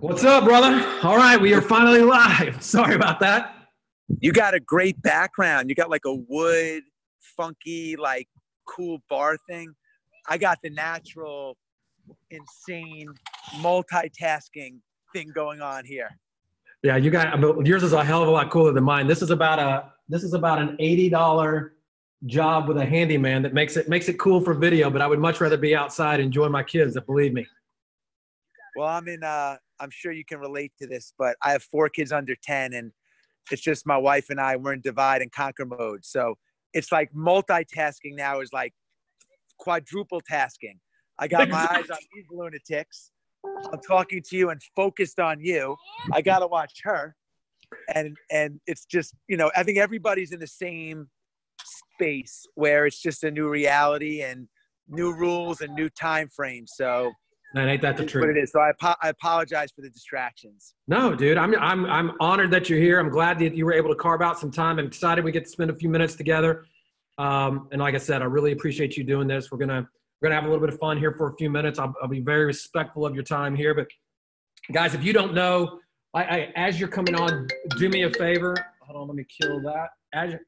What's up, brother? All right, we are finally live. Sorry about that. You got a great background. You got like a wood, funky, like cool bar thing. I got the natural, insane, multitasking thing going on here. Yeah, you got yours is a hell of a lot cooler than mine. This is about an $80 job with a handyman that makes it cool for video, but I would much rather be outside enjoying my kids, believe me. Well, I'm sure you can relate to this, but I have 4 kids under 10, and it's just my wife and I, we're in divide and conquer mode. So it's like multitasking now is like quadruple tasking. I got my eyes on these lunatics. I'm talking to you and focused on you. I got to watch her. And it's just, you know, I think everybody's in the same space where it's just a new reality and new rules and new time frames. So and ain't that the truth? But it is. So I apologize for the distractions. No, dude, I'm honored that you're here. I'm glad that you were able to carve out some time. I'm excited we get to spend a few minutes together. And like I said, I really appreciate you doing this. We're gonna have a little bit of fun here for a few minutes. I'll be very respectful of your time here. But guys, if you don't know, as you're coming on, do me a favor. Hold on, let me kill that.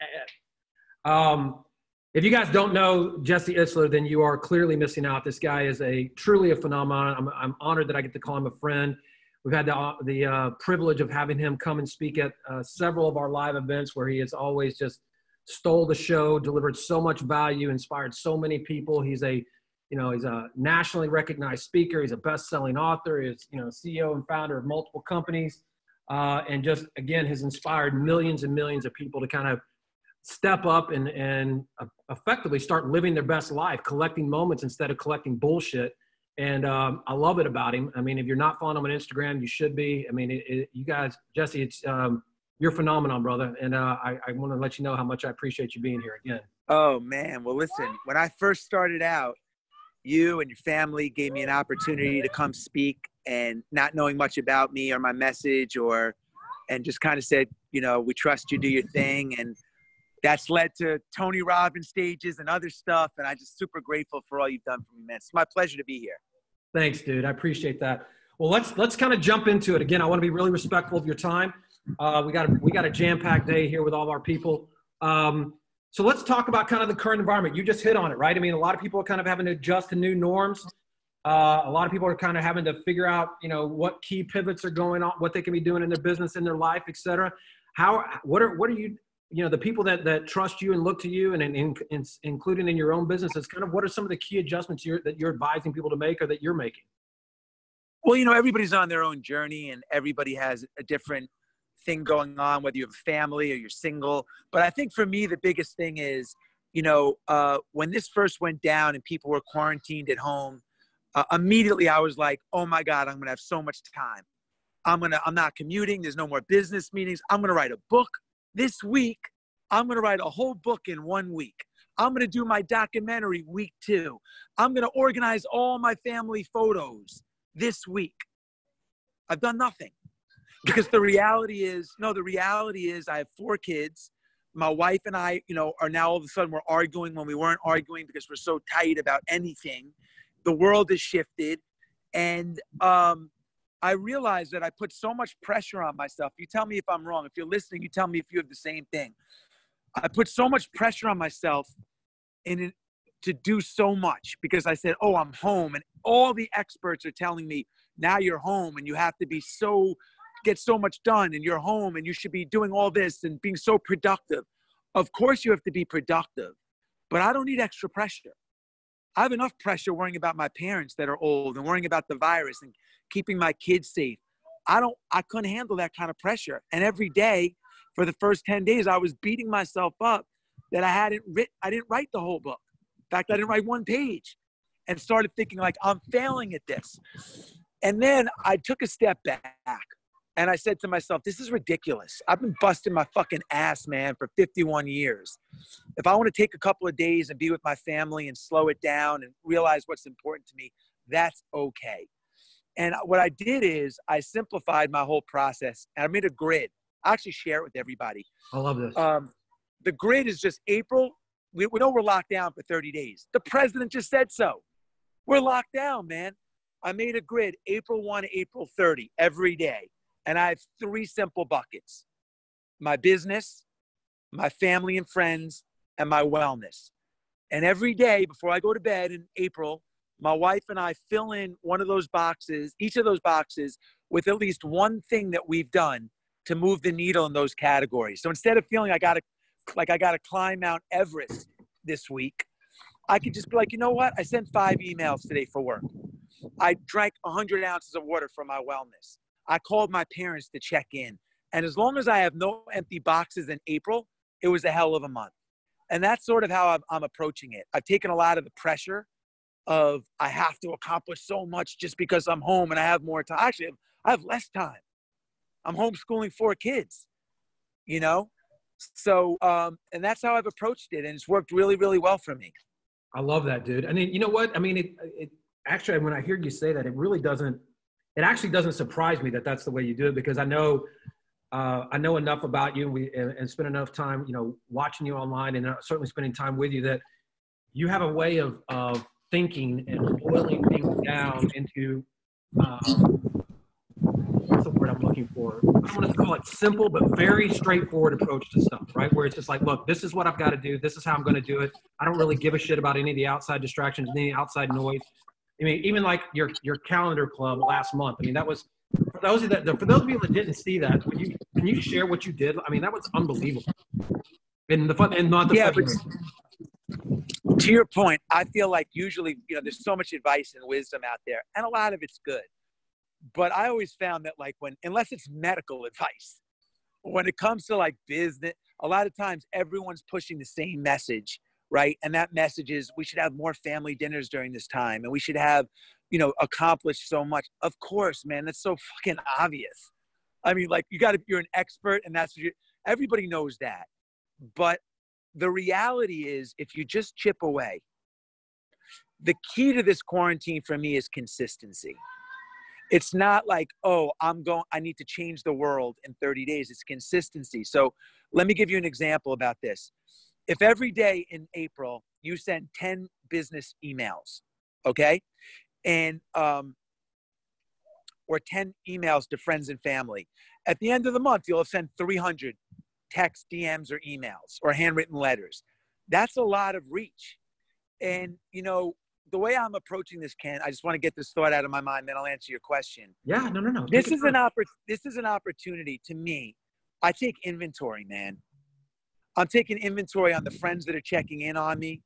If you guys don't know Jesse Itzler, then you are clearly missing out. This guy is truly a phenomenon. I'm honored that I get to call him a friend. We've had the privilege of having him come and speak at several of our live events where he has always just stole the show, delivered so much value, inspired so many people. He's a nationally recognized speaker. He's a best-selling author. He's, you know, CEO and founder of multiple companies. And just, again, has inspired millions and millions of people to kind of step up and effectively start living their best life, collecting moments instead of collecting bullshit. And I love it about him. I mean, if you're not following him on Instagram, you should be. I mean, you guys, Jesse, it's you're phenomenal, brother. And I want to let you know how much I appreciate you being here again. Oh, man. Well, listen, when I first started out, you and your family gave me an opportunity to come speak, and not knowing much about me or my message and just kind of said, you know, we trust you, do your thing. And that's led to Tony Robbins stages and other stuff. And I'm just super grateful for all you've done for me, man. It's my pleasure to be here. Thanks, dude. I appreciate that. Well, let's kind of jump into it. Again, I want to be really respectful of your time. We got a jam-packed day here with all of our people. So let's talk about kind of the current environment. You just hit on it, right? I mean, a lot of people are kind of having to adjust to new norms. A lot of people are kind of having to figure out, you know, what key pivots are going on, what they can be doing in their business, in their life, et cetera. What are you... you know, the people that trust you and look to you and including in your own businesses, kind of what are some of the key adjustments that you're advising people to make or that you're making? Well, you know, everybody's on their own journey and everybody has a different thing going on, whether you have a family or you're single. But I think for me, the biggest thing is, you know, when this first went down and people were quarantined at home, immediately I was like, oh my God, I'm going to have so much time. I'm not commuting. There's no more business meetings. I'm going to write a book. This week, I'm going to write a whole book in 1 week. I'm going to do my documentary week 2. I'm going to organize all my family photos this week. I've done nothing. Because the reality is I have 4 kids. My wife and I, you know, are now all of a sudden we're arguing when we weren't arguing because we're so tight about anything. The world has shifted. And I realized that I put so much pressure on myself. You tell me if I'm wrong. If you're listening, you tell me if you have the same thing. I put so much pressure on myself to do so much because I said, oh, I'm home. And all the experts are telling me, now you're home and you have to be get so much done and you're home and you should be doing all this and being so productive. Of course you have to be productive, but I don't need extra pressure. I have enough pressure worrying about my parents that are old and worrying about the virus and keeping my kids safe. I couldn't handle that kind of pressure. And every day for the first 10 days, I was beating myself up that I didn't write the whole book. In fact, I didn't write 1 page and started thinking like, I'm failing at this. And then I took a step back and I said to myself, this is ridiculous. I've been busting my fucking ass, man, for 51 years. If I want to take a couple of days and be with my family and slow it down and realize what's important to me, that's okay. And what I did is I simplified my whole process and I made a grid. I actually share it with everybody. I love this. The grid is just April. We know we're locked down for 30 days. The president just said so. We're locked down, man. I made a grid April 1 to April 30 every day. And I have three simple buckets: my business, my family and friends, and my wellness. And every day before I go to bed in April, my wife and I fill in one of those boxes, each of those boxes, with at least one thing that we've done to move the needle in those categories. So instead of feeling I gotta climb Mount Everest this week, I could just be like, you know what? I sent 5 emails today for work. I drank 100 ounces of water for my wellness. I called my parents to check in. And as long as I have no empty boxes in April, it was a hell of a month. And that's sort of how I'm approaching it. I've taken a lot of the pressure of I have to accomplish so much just because I'm home and I have more time. Actually, I have less time. I'm homeschooling 4 kids, you know? So, and that's how I've approached it. And it's worked really, really well for me. I love that, dude. I mean, you know what? I mean, it actually, when I hear you say that, it actually doesn't surprise me that that's the way you do it, because I know enough about you and spend enough time, you know, watching you online and certainly spending time with you, that you have a way of thinking and boiling things down into, what's the word I'm looking for? I don't want to call it simple, but very straightforward approach to stuff, right? Where it's just like, look, this is what I've got to do. This is how I'm going to do it. I don't really give a shit about any of the outside distractions, any outside noise. I mean, even like your calendar club last month. I mean, that was, for those of you that didn't see that, can you share what you did? I mean, that was unbelievable. To your point, I feel like usually, you know, there's so much advice and wisdom out there, and a lot of it's good. But I always found that, like, unless it's medical advice, when it comes to like business, a lot of times everyone's pushing the same message, right? And that message is we should have more family dinners during this time, and we should have, you know, accomplished so much. Of course, man, that's so fucking obvious. I mean, like, you're an expert, and that's what everybody knows that. But the reality is, if you just chip away, the key to this quarantine for me is consistency. It's not like, oh, I need to change the world in 30 days. It's consistency. So let me give you an example about this. If every day in April you send 10 business emails, okay? And, or 10 emails to friends and family, at the end of the month, you'll have sent 300 texts, DMs, or emails, or handwritten letters. That's a lot of reach. And, you know, the way I'm approaching this, Ken, I just want to get this thought out of my mind, then I'll answer your question. Yeah, no. This is an opportunity to me. I take inventory, man. I'm taking inventory on the friends that are checking in on me,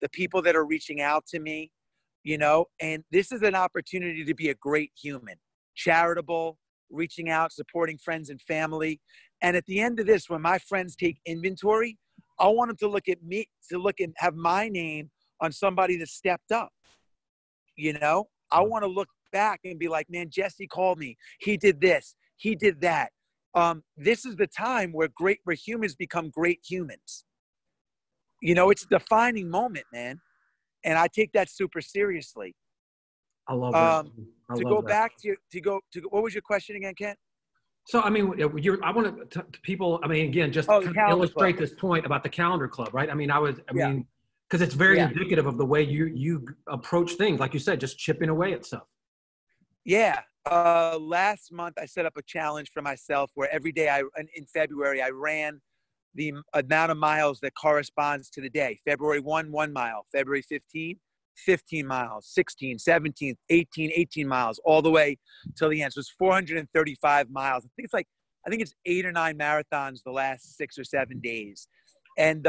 the people that are reaching out to me, you know, and this is an opportunity to be a great human, charitable, reaching out, supporting friends and family. And at the end of this, when my friends take inventory, I want them to look at me, to look and have my name on somebody that stepped up. You know, I want to look back and be like, man, Jesse called me. He did this. He did that. This is the time where humans become great humans. You know, it's a defining moment, man. And I take that super seriously. I love that. What was your question again, Kent? So, I mean, I want to illustrate this point about the calendar club, right? I mean, because it's very indicative of the way you approach things. Like you said, just chipping away at stuff. Yeah. Last month, I set up a challenge for myself where every day in February, I ran the amount of miles that corresponds to the day. February 1, 1 mile. February 15, 15 miles. 16, 17, 18, 18 miles, all the way till the end. So it's 435 miles. I think it's 8 or 9 marathons the last 6 or 7 days. And,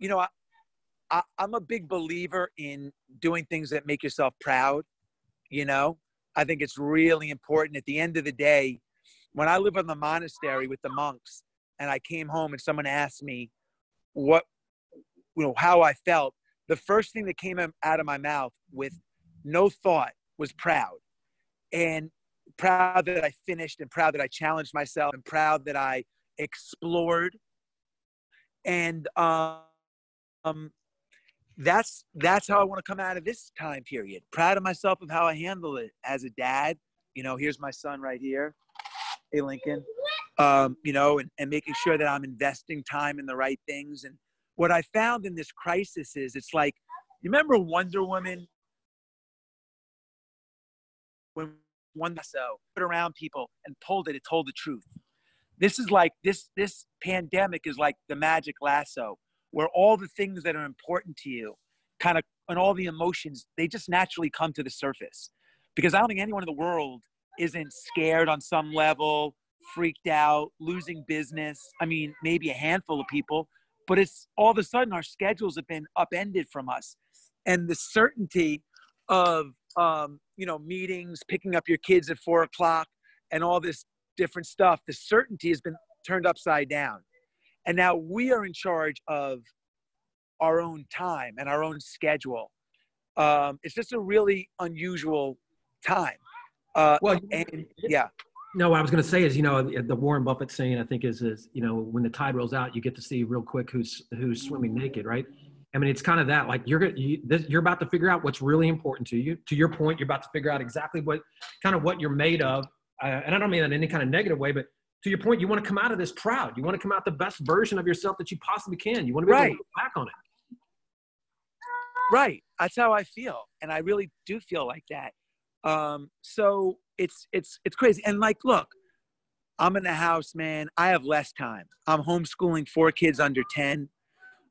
you know, I'm a big believer in doing things that make yourself proud. You know, I think it's really important. At the end of the day, when I lived in the monastery with the monks and I came home and someone asked me how I felt, the first thing that came out of my mouth with no thought was proud. And proud that I finished, and proud that I challenged myself, and proud that I explored. And, that's how I want to come out of this time period. Proud of myself of how I handle it as a dad. You know, here's my son right here. Hey, Lincoln. You know, and making sure that I'm investing time in the right things. And what I found in this crisis is, it's like, you remember Wonder Woman when one so put around people and pulled it, it told the truth. This is like this pandemic is like the magic lasso, where all the things that are important to you kind of, and all the emotions, they just naturally come to the surface. Because I don't think anyone in the world isn't scared on some level, freaked out, losing business. I mean, maybe a handful of people, but it's all of a sudden our schedules have been upended from us. And the certainty of, meetings, picking up your kids at 4 o'clock and all this different stuff, the certainty has been turned upside down. And now we are in charge of our own time and our own schedule. It's just a really unusual time. No, what I was going to say is, the Warren Buffett saying, I think is when the tide rolls out, you get to see real quick who's swimming naked, right? I mean, it's kind of that, like you're about to figure out what's really important to you. To your point, you're about to figure out exactly what you're made of. And I don't mean that in any kind of negative way, but to your point, you want to come out of this proud. You want to come out the best version of yourself that you possibly can. You want to be able to look back on it. Right. That's how I feel. And I really do feel like that. So it's crazy. And like, look, I'm in the house, man. I have less time. I'm homeschooling 4 kids under 10.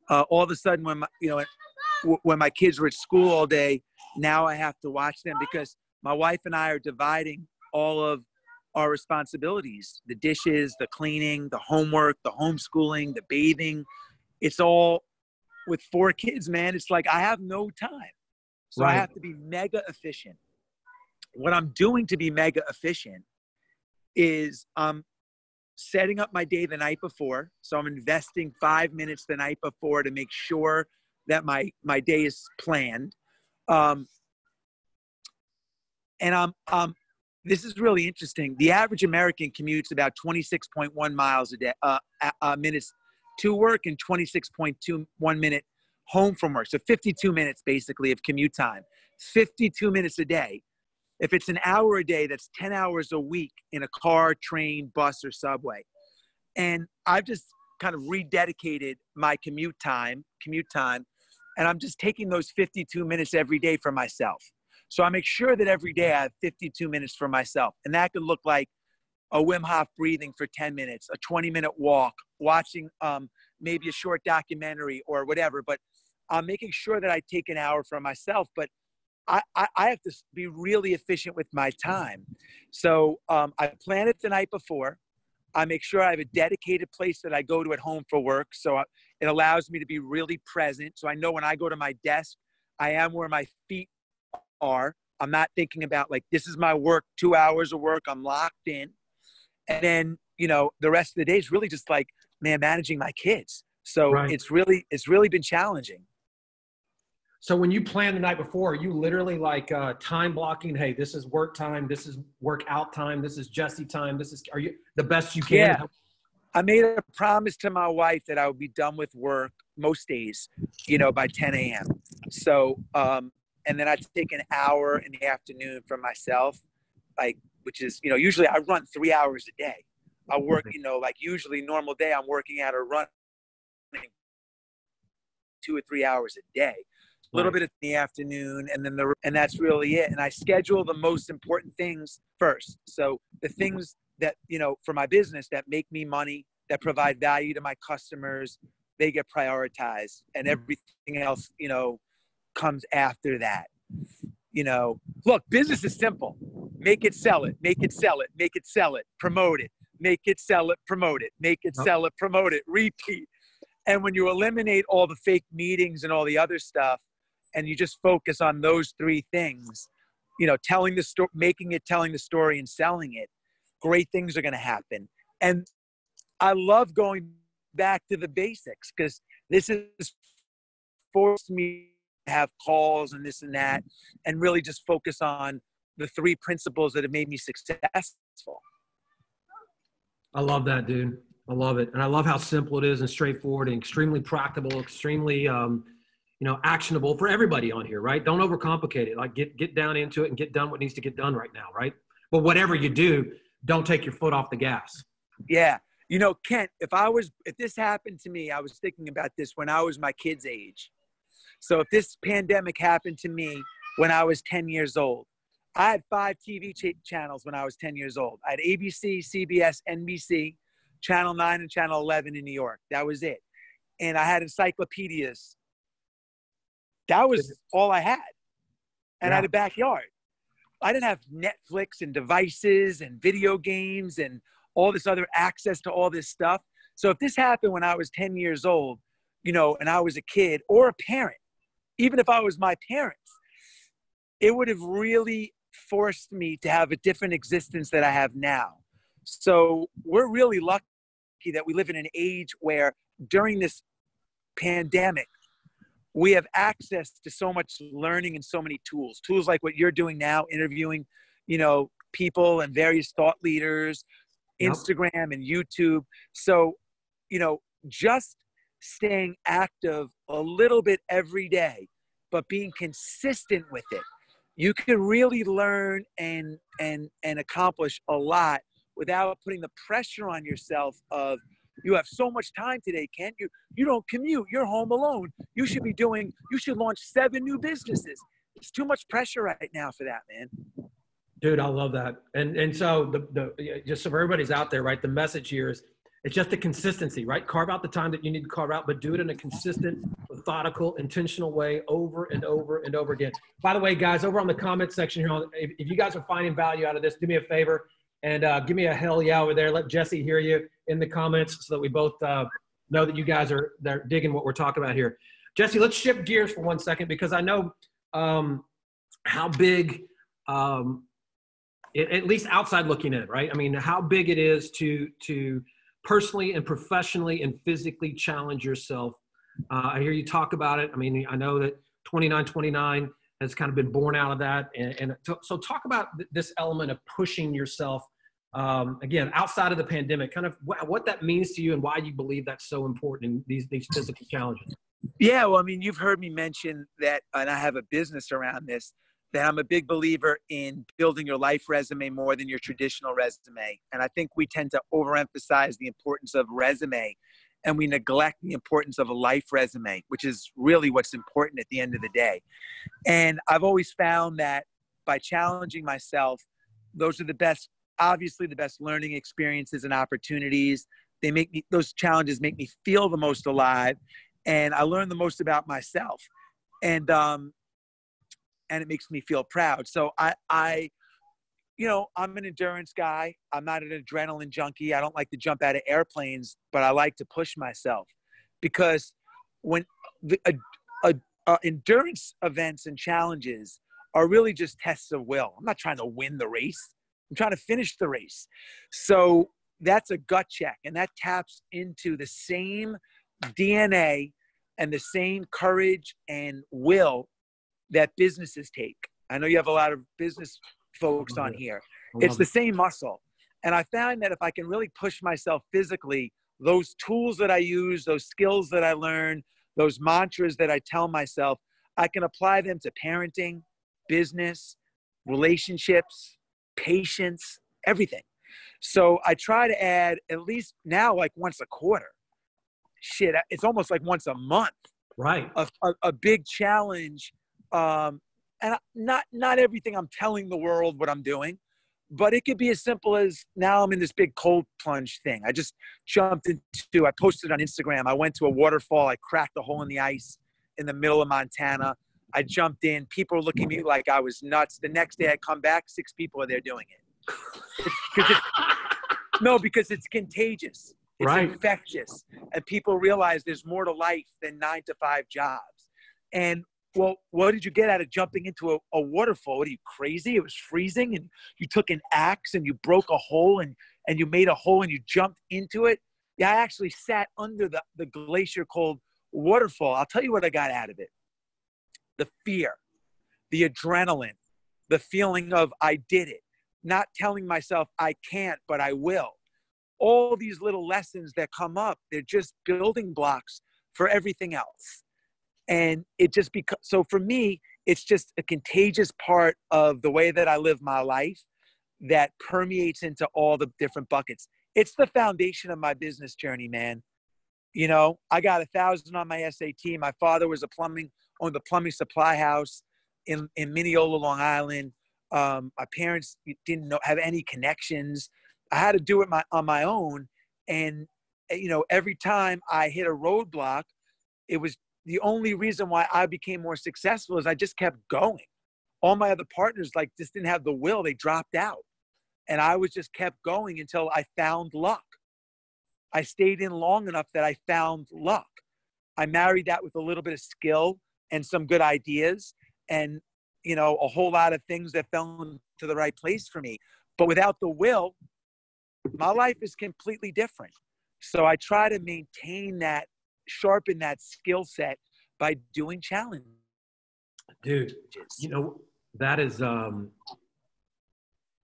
All of a sudden when my kids were at school all day, now I have to watch them because my wife and I are dividing all of our responsibilities, the dishes, the cleaning, the homework, the homeschooling, the bathing. It's all with 4 kids, man. It's like, I have no time. So right. I have to be mega efficient. What I'm doing to be mega efficient is I'm setting up my day the night before. So I'm investing 5 minutes the night before to make sure that my day is planned. And I'm this is really interesting. The average American commutes about 26.1 miles a day, minutes to work and 26.21 minute home from work. So 52 minutes basically of commute time, 52 minutes a day. If it's an hour a day, that's 10 hours a week in a car, train, bus, or subway. And I've just kind of rededicated my commute time, and I'm just taking those 52 minutes every day for myself. So I make sure that every day I have 52 minutes for myself. And that could look like a Wim Hof breathing for 10 minutes, a 20-minute walk, watching maybe a short documentary or whatever. But I'm making sure that I take an hour for myself. But I have to be really efficient with my time. So I plan it the night before. I make sure I have a dedicated place that I go to at home for work. So it allows me to be really present. So I know when I go to my desk, I am where my feet are. I'm not thinking about like, this is my work, 2 hours of work, I'm locked in. And then, the rest of the day is really just like, man, managing my kids. So right. It's really been challenging. So when you plan the night before, are you literally like time blocking? Hey, this is work time. This is workout time. This is Jesse time. Are you the best you can? Yeah. I made a promise to my wife that I would be done with work most days, by 10 a.m. So, and then I take an hour in the afternoon for myself, which is, usually I run 3 hours a day. I work, usually normal day, I'm working out or running 2 or 3 hours a day. A little bit in the afternoon, and then and that's really it. And I schedule the most important things first. So the things that, for my business that make me money, that provide value to my customers, they get prioritized, and everything else, comes after that. Look, business is simple. Make it, sell it, make it, sell it, make it, sell it, promote it, make it, sell it, promote it, make it, sell it, promote it, repeat. And when you eliminate all the fake meetings and all the other stuff, and you just focus on those 3 things, telling the story, making it, telling the story, and selling it, great things are going to happen. And I love going back to the basics, because this has forced me to have calls and this and that, and really just focus on the 3 principles that have made me successful. I love that, dude. I love it. And I love how simple it is and straightforward and extremely practical, extremely, actionable for everybody on here, right? Don't overcomplicate it. Like get down into it and get done what needs to get done right now, right? But whatever you do, don't take your foot off the gas. Yeah. Kent, if this happened to me, I was thinking about this when I was my kid's age. So if this pandemic happened to me when I was 10 years old, I had 5 TV channels when I was 10 years old. I had ABC, CBS, NBC, Channel 9 and Channel 11 in New York. That was it. And I had encyclopedias. That was all I had. And yeah. I had a backyard. I didn't have Netflix and devices and video games and all this other access to all this stuff. So if this happened when I was 10 years old, you know, and I was a kid or a parent, even if I was my parents, it would have really forced me to have a different existence that I have now. So we're really lucky that we live in an age where during this pandemic, we have access to so much learning and so many tools, like what you're doing now, interviewing, you know, people and various thought leaders, Instagram and YouTube. So, you know, just staying active a little bit every day, but being consistent with it, you can really learn and accomplish a lot without putting the pressure on yourself of, you have so much time today, Kent. You don't commute. You're home alone. You should be doing, you should launch 7 new businesses. It's too much pressure right now for that, man. Dude, I love that. And so the just so everybody's out there, right? The message here is, it's just the consistency, right? Carve out the time that you need to carve out, but do it in a consistent, methodical, intentional way over and over and over again. By the way, guys, over on the comment section here, if you guys are finding value out of this, do me a favor and give me a hell yeah over there. Let Jesse hear you in the comments so that we both know that you guys are digging what we're talking about here. Jesse, let's shift gears for 1 second because I know how big at least outside looking in, right? I mean, how big it is to personally and professionally and physically challenge yourself. I hear you talk about it. I mean, I know that 2929 has kind of been born out of that. And so talk about this element of pushing yourself, again, outside of the pandemic, kind of what that means to you and why you believe that's so important in these physical challenges. Yeah, well, I mean, you've heard me mention that, and I have a business around this, that I'm a big believer in building your life resume more than your traditional resume. And I think we tend to overemphasize the importance of resume and we neglect the importance of a life resume, which is really what's important at the end of the day. And I've always found that by challenging myself, those are the best, obviously the best learning experiences and opportunities. They make me, those challenges make me feel the most alive and I learn the most about myself. And it makes me feel proud. So I, you know, I'm an endurance guy. I'm not an adrenaline junkie. I don't like to jump out of airplanes, but I like to push myself because when the endurance events and challenges are really just tests of will. I'm not trying to win the race. I'm trying to finish the race. So that's a gut check and that taps into the same DNA and the same courage and will that businesses take. I know you have a lot of business folks on here. It's the same muscle. And I found that if I can really push myself physically, those tools that I use, those skills that I learn, those mantras that I tell myself, I can apply them to parenting, business, relationships, patience, everything. So I try to add at least now like once a quarter. Shit, it's almost like once a month. Right. A big challenge. And not everything I'm telling the world what I'm doing, but it could be as simple as now I'm in this big cold plunge thing. I just jumped into, I posted on Instagram. I went to a waterfall. I cracked a hole in the ice in the middle of Montana. I jumped in. People were looking at me like I was nuts. The next day I come back, 6 people are there doing it. Because it's contagious. It's infectious. And people realize there's more to life than 9-to-5 jobs. And well, what did you get out of jumping into a waterfall? What are you, crazy? It was freezing and you took an axe and you broke a hole and you made a hole and you jumped into it. Yeah, I actually sat under the glacier cold waterfall. I'll tell you what I got out of it. The fear, the adrenaline, the feeling of I did it, not telling myself I can't, but I will. All these little lessons that come up, they're just building blocks for everything else. And it just becomes, so for me, it's just a contagious part of the way that I live my life that permeates into all the different buckets. It's the foundation of my business journey, man. You know, I got 1,000 on my SAT. My father was owned the plumbing supply house in Mineola, Long Island. My parents didn't have any connections. I had to do it on my own. And, you know, every time I hit a roadblock, it was the only reason why I became more successful is I just kept going. All my other partners, like, just didn't have the will. They dropped out. And I was just kept going until I found luck. I stayed in long enough that I found luck. I married that with a little bit of skill and some good ideas and, you know, a whole lot of things that fell into the right place for me. But without the will, my life is completely different. So I try to maintain that, sharpen that skill set by doing challenges. Dude, you know, that is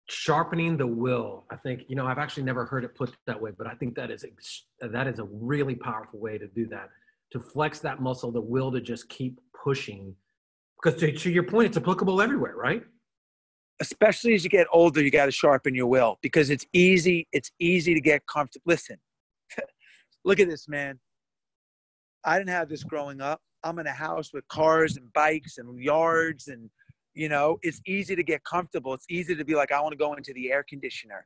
sharpening the will. I think, you know, I've actually never heard it put that way, but I think that is a really powerful way to do that, to flex that muscle, the will to just keep pushing. Because to your point, it's applicable everywhere, right? Especially as you get older, you got to sharpen your will because it's easy to get comfortable. Listen, look at this, man. I didn't have this growing up. I'm in a house with cars and bikes and yards and, you know, it's easy to get comfortable. It's easy to be like, I want to go into the air conditioner.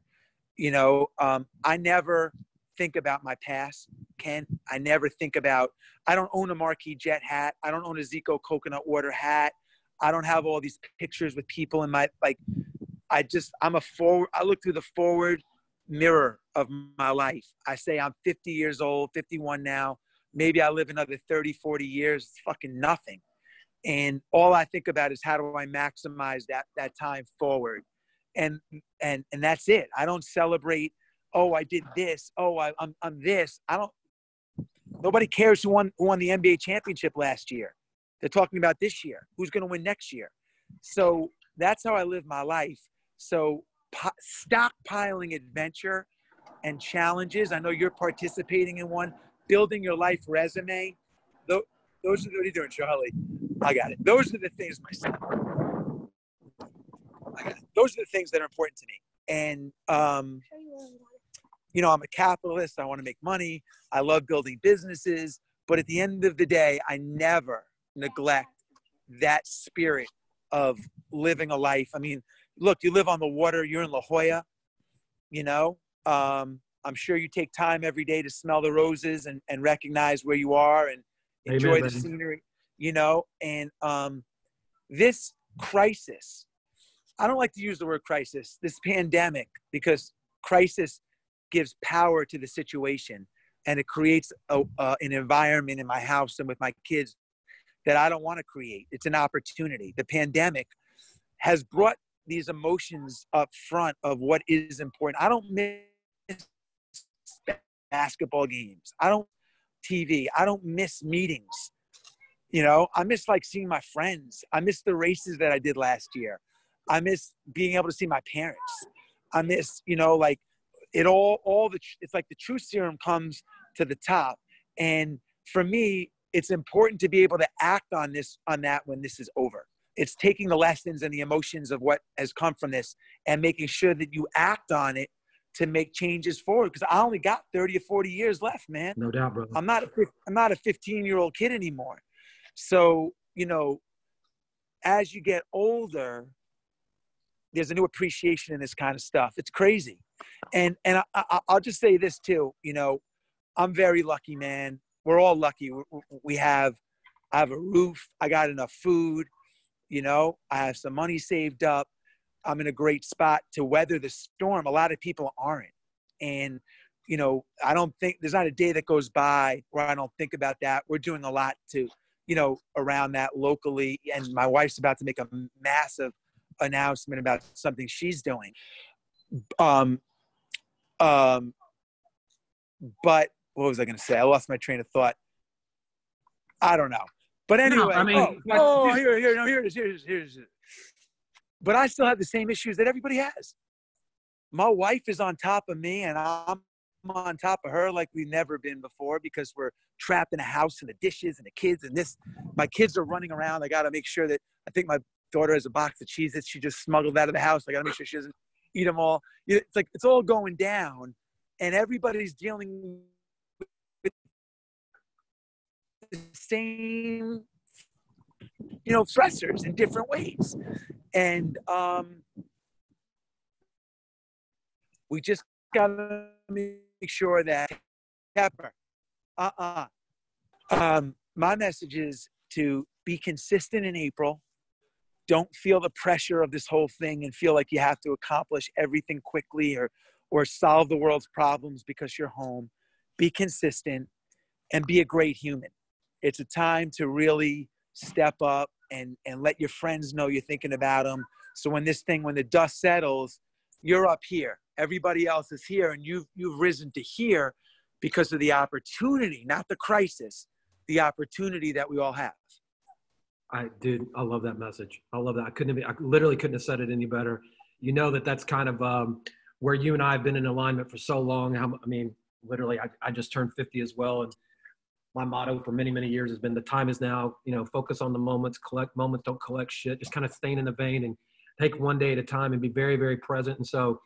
You know, I never think about my past, Kent. I never think about, I don't own a Marquee Jet hat. I don't own a Zico coconut water hat. I don't have all these pictures with people in my, like, I look through the forward mirror of my life. I say I'm 50 years old, 51 now. Maybe I live another 30, 40 years. It's fucking nothing. And all I think about is how do I maximize that time forward? And that's it. I don't celebrate, oh, I did this. Oh, I'm this. Nobody cares who won the NBA championship last year. They're talking about this year. Who's going to win next year? So that's how I live my life. So stockpiling adventure and challenges. I know you're participating in one. Building your life resume. Those are, what are you doing, Charlie? I got it. Those are the things, my son. I got it. Those are the things that are important to me. And, you know, I'm a capitalist. I want to make money. I love building businesses. But at the end of the day, I never neglect that spirit of living a life. I mean, look, you live on the water. You're in La Jolla, you know. I'm sure you take time every day to smell the roses and recognize where you are and enjoy the scenery, you know. And this crisis, I don't like to use the word crisis, this pandemic, because crisis gives power to the situation and it creates an environment in my house and with my kids that I don't want to create. It's an opportunity. The pandemic has brought these emotions up front of what is important. I don't miss basketball games. I don't TV. I don't miss meetings. You know, I miss like seeing my friends. I miss the races that I did last year. I miss being able to see my parents. I miss, you know, like it all the, it's like the truth serum comes to the top. And for me, it's important to be able to act on this, on that when this is over. It's taking the lessons and the emotions of what has come from this and making sure that you act on it to make changes forward, because I only got 30 or 40 years left, man. No doubt, brother. I'm not a 15-year-old kid anymore. So, you know, as you get older, there's a new appreciation in this kind of stuff. It's crazy. And I'll just say this too, you know, I'm very lucky, man. We're all lucky. I have a roof. I got enough food. You know, I have some money saved up. I'm in a great spot to weather the storm. A lot of people aren't. And, you know, I don't think there's not a day that goes by where I don't think about that. We're doing a lot to, you know, around that locally. And my wife's about to make a massive announcement about something she's doing. But what was I going to say? I lost my train of thought. I don't know. But anyway, no, I mean, here it is. But I still have the same issues that everybody has. My wife is on top of me and I'm on top of her like we've never been before because we're trapped in a house and the dishes and the kids and this. My kids are running around. I got to make sure that, I think my daughter has a box of Cheez-Its that she just smuggled out of the house. I got to make sure she doesn't eat them all. It's like it's all going down and everybody's dealing with the same, you know, stressors in different ways. And We just got to make sure that my message is to be consistent in April. Don't feel the pressure of this whole thing and feel like you have to accomplish everything quickly or solve the world's problems because you're home. Be consistent and be a great human. It's a time to really step up and let your friends know you're thinking about them. So when the dust settles, you're up here. Everybody else is here, and you've risen to here because of the opportunity, not the crisis, the opportunity that we all have. Dude, I love that message. I love that. I literally couldn't have said it any better. You know that's kind of where you and I have been in alignment for so long. I mean, literally, I just turned 50 as well. And my motto for many, many years has been the time is now, you know, focus on the moments, collect moments, don't collect shit, just kind of staying in the vein and take one day at a time and be very, very present. And so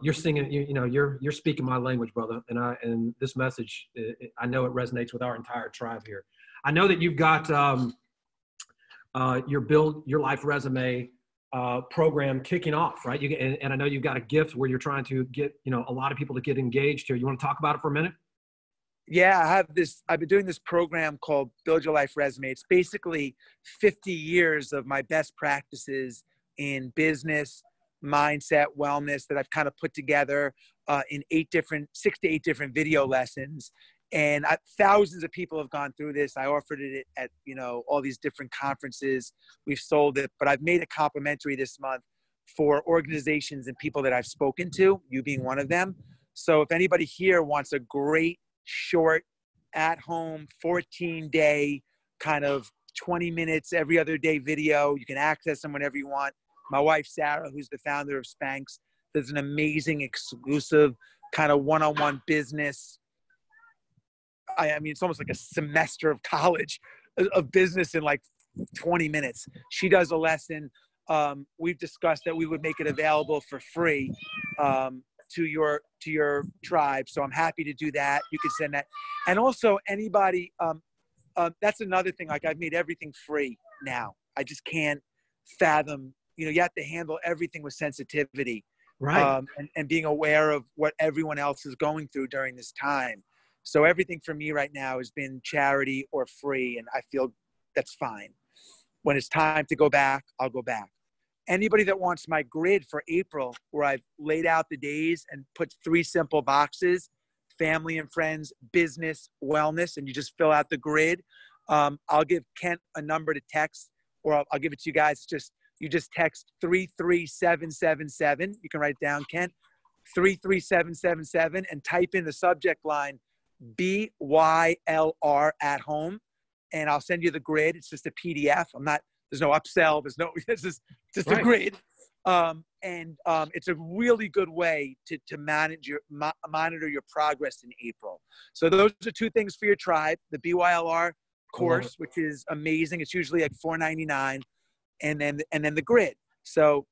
you're singing, you're speaking my language, brother. And this message, I know it resonates with our entire tribe here. I know that you've got, your Build Your Life Resume program kicking off, right? And I know you've got a gift where you're trying to get, a lot of people to get engaged here. You want to talk about it for a minute? Yeah, I've been doing this program called Build Your Life Resume. It's basically 50 years of my best practices in business, mindset, wellness that I've kind of put together in 6 to 8 different video lessons. And thousands of people have gone through this. I offered it at, all these different conferences. We've sold it, but I've made it complimentary this month for organizations and people that I've spoken to, you being one of them. So if anybody here wants a great, short, at-home, 14-day, kind of 20 minutes every other day video, you can access them whenever you want. My wife, Sarah, who's the founder of Spanx, does an amazing, exclusive, kind of one-on-one business. I mean, it's almost like a semester of college of business in like 20 minutes. She does a lesson. We've discussed that we would make it available for free to your tribe. So I'm happy to do that. You can send that. And also anybody, that's another thing. Like I've made everything free now. I just can't fathom, you have to handle everything with sensitivity, right? And being aware of what everyone else is going through during this time. So everything for me right now has been charity or free, and I feel that's fine. When it's time to go back, I'll go back. Anybody that wants my grid for April, where I've laid out the days and put 3 simple boxes, family and friends, business, wellness, and you just fill out the grid. I'll give Kent a number to text, or I'll give it to you guys. You just text 33777. You can write it down, Kent, 33777, and type in the subject line, BYLR at home, and I'll send you the grid. It's just a PDF. There's no upsell. It's just right. A grid. It's a really good way to manage monitor your progress in April. So those are 2 things for your tribe, the BYLR course, which is amazing. It's usually like $4.99, and then the grid. So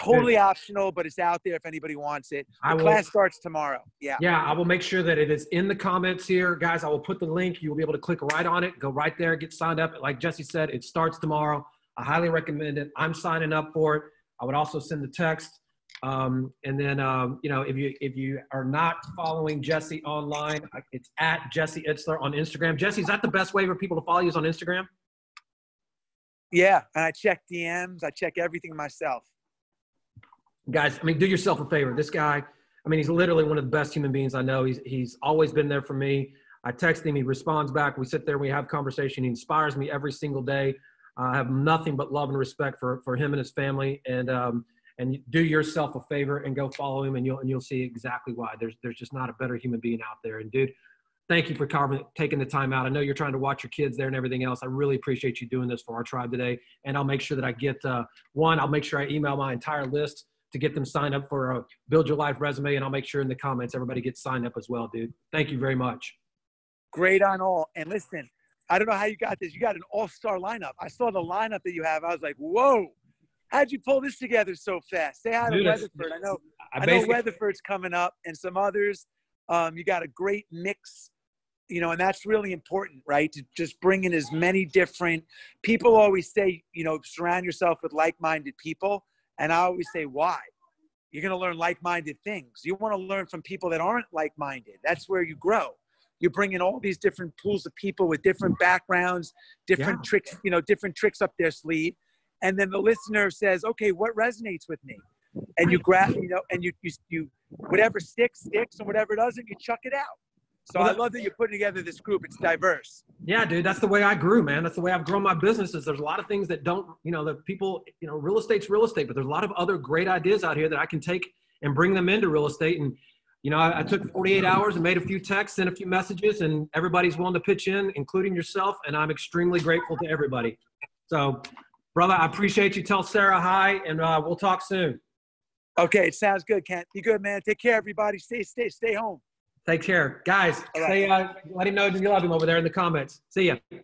totally optional, but it's out there if anybody wants it. The class starts tomorrow. Yeah. Yeah, I will make sure that it is in the comments here. Guys, I will put the link. You will be able to click right on it. Go right there. Get signed up. Like Jesse said, it starts tomorrow. I highly recommend it. I'm signing up for it. I would also send the text. If you are not following Jesse online, it's at Jesse Itzler on Instagram. Jesse, is that the best way for people to follow you is on Instagram? Yeah, and I check DMs. I check everything myself. Guys, I mean, do yourself a favor. This guy, I mean, he's literally one of the best human beings I know. He's always been there for me. I text him. He responds back. We sit there. We have conversation. He inspires me every single day. I have nothing but love and respect for him and his family. And do yourself a favor and go follow him, and you'll see exactly why. There's just not a better human being out there. And, dude, thank you for taking the time out. I know you're trying to watch your kids there and everything else. I really appreciate you doing this for our tribe today. And I'll make sure that I get I'll make sure I email my entire list to get them signed up for a Build Your Life Resume. And I'll make sure in the comments, everybody gets signed up as well, dude. Thank you very much. Great on all. And listen, I don't know how you got this. You got an all-star lineup. I saw the lineup that you have. I was like, whoa, how'd you pull this together so fast? Say hi to Weatherford. I know Weatherford's coming up and some others. You got a great mix, and that's really important, right? To just bring in as many different people. Always say, surround yourself with like-minded people. And I always say, why? You're going to learn like-minded things. You want to learn from people that aren't like-minded. That's where you grow. You bring in all these different pools of people with different backgrounds, different tricks, you know, different tricks up their sleeve. And then the listener says, okay, what resonates with me? And you grab, you know, and you whatever sticks, sticks, and whatever doesn't, you chuck it out. So I love that you're putting together this group. It's diverse. Yeah, dude. That's the way I grew, man. That's the way I've grown my businesses. There's a lot of things that don't, you know, the people, you know, real estate's real estate, but there's a lot of other great ideas out here that I can take and bring them into real estate. And, you know, I took 48 hours and made a few texts, sent a few messages, and everybody's willing to pitch in, including yourself. And I'm extremely grateful to everybody. So, brother, I appreciate you. Tell Sarah hi, and we'll talk soon. Okay. Sounds good, Kent. Be good, man. Take care, everybody. Stay home. Take care. Guys, right. Let him know you love him over there in the comments. See ya.